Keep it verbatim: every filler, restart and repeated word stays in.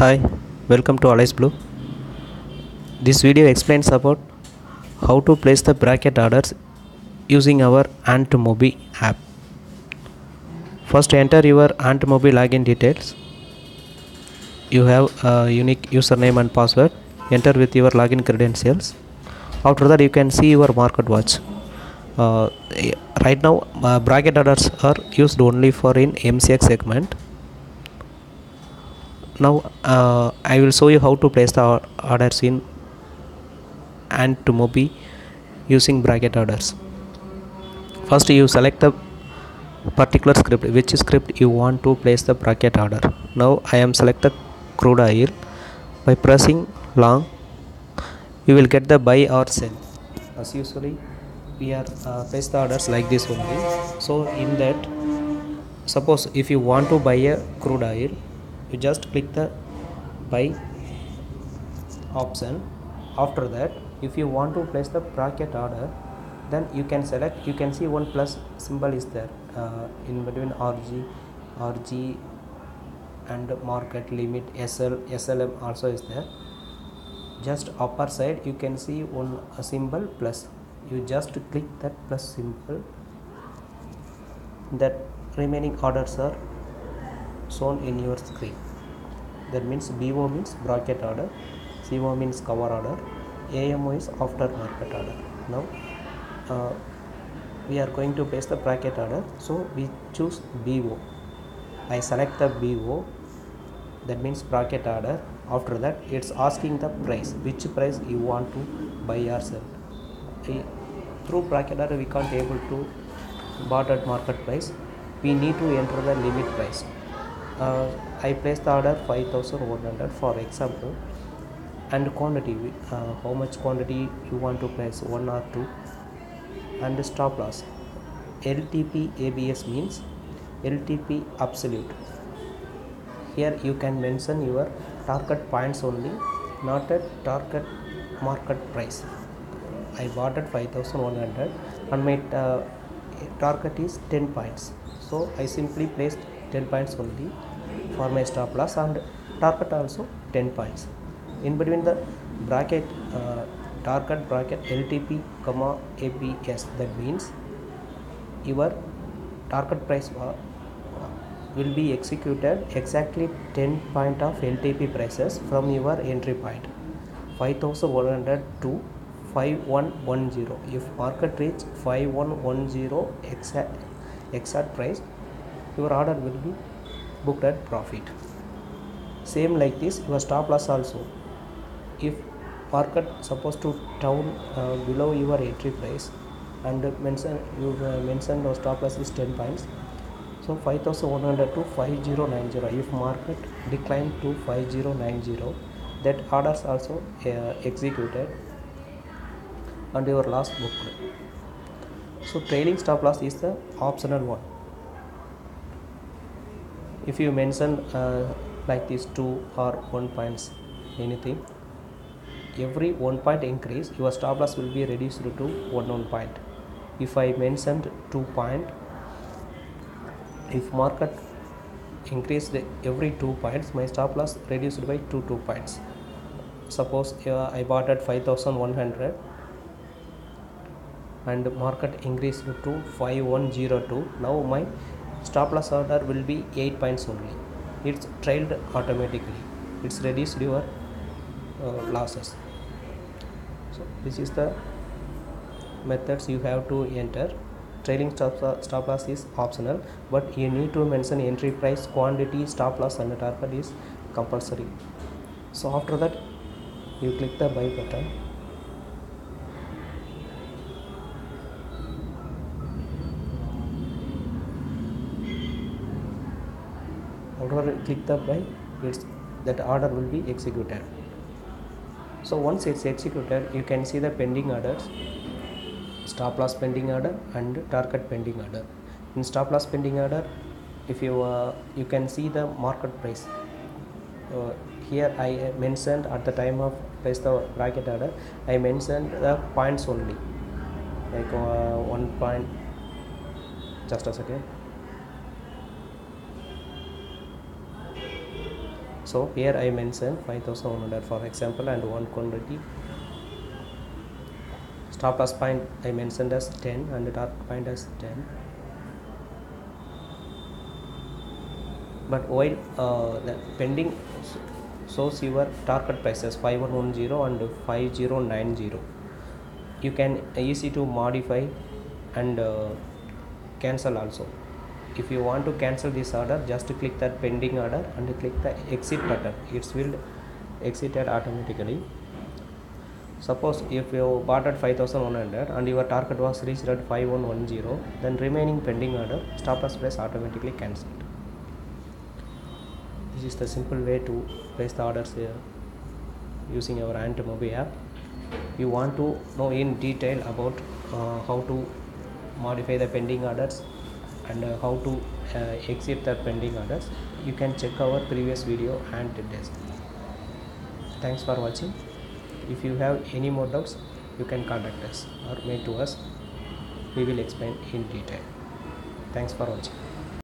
Hi, welcome to Alice Blue. This video explains about how to place the bracket orders using our AntMobi app. First, enter your AntMobi login details. You have a unique username and password. Enter with your login credentials. After that, you can see your market watch. Uh, right now, uh, bracket orders are used only for in M C X segment. Now uh, I will show you how to place the orders in AntMobi using bracket orders. First, you select the particular script, which script you want to place the bracket order. Now I am selected crude oil. By pressing long, you will get the buy or sell. As usually, we are uh, place the orders like this only. So in that, suppose if you want to buy a crude oil, you just click the buy option. After that, if you want to place the bracket order, then you can select. You can see one plus symbol is there uh, in between R G, R G and market limit, S L, S L M also is there. Just upper side you can see one a symbol plus. You just click that plus symbol. That remaining orders are shown in your screen. That means B O means bracket order, C O means cover order, A M O is after market order. Now uh, we are going to place the bracket order, so we choose B O. I select the B O, that means bracket order. After that, it's asking the price, which price you want to buy or sell. Through bracket order, we can't able to buy at market price. We need to enter the limit price. Uh, I place the order five thousand one hundred for example, and quantity, uh, how much quantity you want to place, one or two, and stop loss. L T P A B S means L T P absolute. Here you can mention your target points only, not at target market price. I bought at five thousand one hundred and my uh, target is ten points, so I simply placed ten points only for my stop loss, and target also ten points. In between the bracket uh, target bracket L T P comma A B S, that means your target price uh, will be executed exactly ten point of L T P prices from your entry point five thousand one hundred to five one one zero. If market reach five one one zero exact exact price, your order will be booked at profit. Same like this, your stop loss also. If market supposed to down uh, below your entry price, and mention you uh, mentioned your stop loss is ten points, so five thousand one hundred to five thousand ninety. If market declined to five thousand ninety, that orders also uh, executed and your loss booked. So trailing stop loss is the optional one. If you mention uh, like this two or one points, anything, every one point increase your stop loss will be reduced to one one point. If I mentioned two point, if market increased every two points, my stop loss reduced by two two points. Suppose uh, I bought at five thousand one hundred and market increased to five one zero two. Now my stop loss order will be eight points only. It's trailed automatically. It's reduced your uh, losses. So this is the methods you have to enter. Trailing stop, stop loss is optional, but you need to mention entry price, quantity, stop loss and target is compulsory. So after that, you click the buy button. Click the buy, it's that order will be executed. So once it's executed, you can see the pending orders, stop loss pending order and target pending order. In stop loss pending order, if you uh, you can see the market price. Uh, here I mentioned at the time of place the bracket order, I mentioned the points only, like uh, one point. Just a second. So here I mentioned five thousand one hundred for example, and one quantity. Stop loss point I mentioned as ten and the target point as ten. But while uh, the pending shows your target prices five one one zero and five zero nine zero, you can easy to modify and uh, cancel also. If you want to cancel this order, just click that pending order and click the exit button. It will exited automatically. Suppose if you bought at five thousand one hundred and your target was reached at five one one zero, then remaining pending order, stop loss price automatically cancelled. This is the simple way to place the orders here using our AntMobi app. You want to know in detail about uh, how to modify the pending orders and uh, how to uh, exit the pending orders, you can check our previous video and test. Thanks for watching. If you have any more doubts, you can contact us or mail to us. We will explain in detail. Thanks for watching.